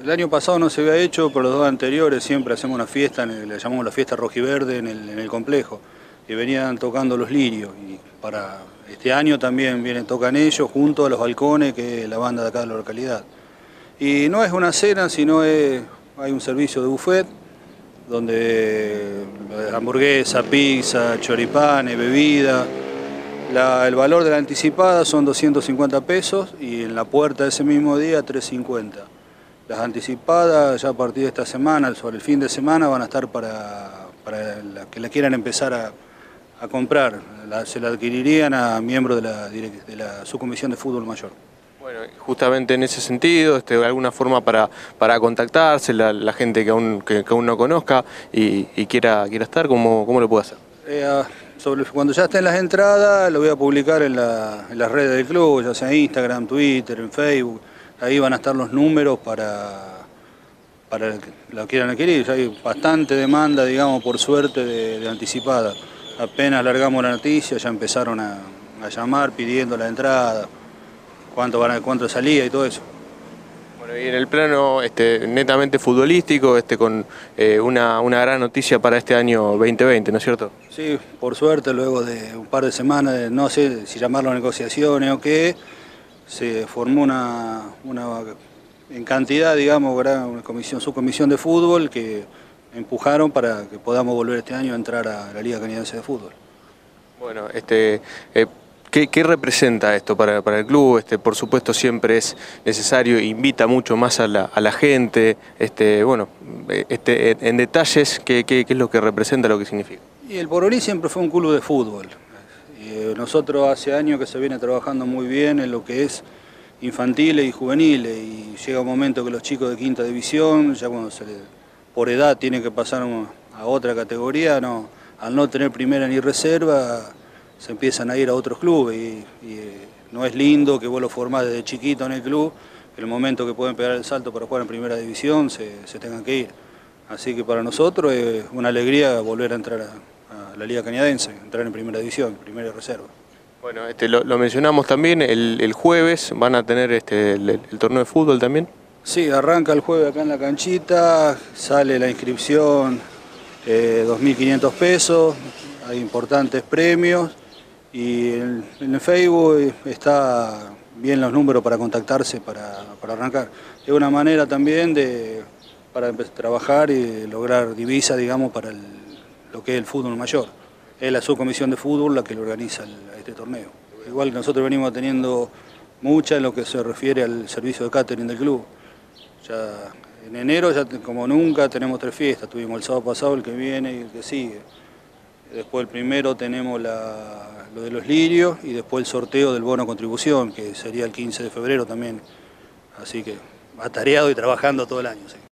El año pasado no se había hecho, pero los dos anteriores siempre hacemos una fiesta, le llamamos la fiesta rojiverde en el complejo. Y venían tocando Los Lirios. Y para este año también tocan ellos junto a Los Alkones, que es la banda de acá de la localidad. Y no es una cena, sino hay un servicio de buffet, donde hamburguesa, pizza, choripanes, bebida. El valor de la anticipada son 250 pesos y en la puerta ese mismo día 350. Las anticipadas ya a partir de esta semana, sobre el fin de semana, van a estar para que la quieran empezar a comprar. Se la adquirirían a miembros de la subcomisión de fútbol mayor. Bueno, justamente en ese sentido, de alguna forma para contactarse, la gente que aún no conozca y quiera estar, ¿cómo lo puede hacer? Cuando ya estén las entradas, lo voy a publicar en las redes del club, ya sea en Instagram, Twitter, en Facebook. Ahí van a estar los números para el que lo quieran adquirir. Ya hay bastante demanda, digamos, por suerte, de anticipada. Apenas largamos la noticia, ya empezaron a llamar pidiendo la entrada, cuánto salía y todo eso. Bueno, y en el plano netamente futbolístico, con una gran noticia para este año 2020, ¿no es cierto? Sí, por suerte, luego de un par de semanas, no sé si llamarlo negociaciones o qué, se formó una en cantidad, digamos, una subcomisión de fútbol que empujaron para que podamos volver este año a entrar a la Liga Canadiense de Fútbol. Bueno, ¿qué representa esto para el club? Por supuesto siempre es necesario, invita mucho más a la gente. En detalles, ¿qué es lo que representa, lo que significa? Y el Pororí siempre fue un club de fútbol. Nosotros hace años que se viene trabajando muy bien en lo que es infantiles y juveniles, y llega un momento que los chicos de quinta división, ya cuando por edad tienen que pasar a otra categoría, al no tener primera ni reserva, se empiezan a ir a otros clubes y no es lindo que vos lo formás desde chiquito en el club, el momento que pueden pegar el salto para jugar en primera división se tengan que ir. Así que para nosotros es una alegría volver a entrar a la Liga Canadiense, entrar en primera división, primera reserva. Bueno, lo mencionamos también, el jueves van a tener el torneo de fútbol también. Sí, arranca el jueves acá en la canchita, sale la inscripción, 2.500 pesos, hay importantes premios y en el Facebook está bien los números para contactarse, para arrancar. Es una manera también para trabajar y lograr divisa, digamos, para lo que es el fútbol mayor. Es la subcomisión de fútbol la que lo organiza este torneo. Igual nosotros venimos teniendo mucha en lo que se refiere al servicio de catering del club. Ya en enero, ya como nunca, tenemos 3 fiestas. Tuvimos el sábado pasado, el que viene y el que sigue. Después el primero tenemos lo de Los Lirios y después el sorteo del bono contribución, que sería el 15 de febrero también. Así que atareado y trabajando todo el año. Sí.